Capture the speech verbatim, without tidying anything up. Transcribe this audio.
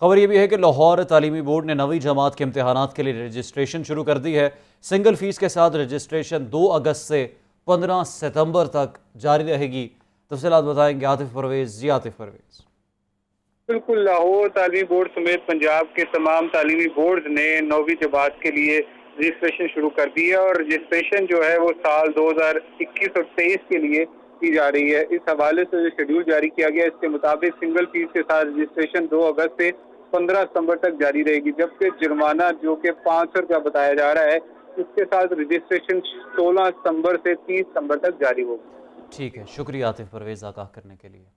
खबर यह भी है कि लाहौर तालीमी बोर्ड ने नवी जमात के इम्तहानात के लिए रजिस्ट्रेशन शुरू कर दी है। सिंगल फ़ीस के साथ रजिस्ट्रेशन दो अगस्त से पंद्रह सितम्बर तक जारी रहेगी। तफसीलात बताएंगे आतिफ परवेज़। जी आतिफ परवेज़, बिल्कुल लाहौर तालीमी बोर्ड समेत पंजाब के तमाम तालीमी बोर्ड ने नौवीं जमात के लिए रजिस्ट्रेशन शुरू कर दी है और रजिस्ट्रेशन जो है वो साल दो हज़ार इक्कीस और तेईस के लिए की जा रही है। इस हवाले से जो शेड्यूल जारी किया गया इसके मुताबिक सिंगल फीस के साथ रजिस्ट्रेशन दो अगस्त से पंद्रह सितम्बर तक जारी रहेगी, जबकि जुर्माना जो कि पाँच सौ रुपया बताया जा रहा है इसके साथ रजिस्ट्रेशन सोलह सितम्बर से तीस सितम्बर तक जारी होगी। ठीक है, शुक्रिया आतिफ परवेज़ आगाह करने के लिए।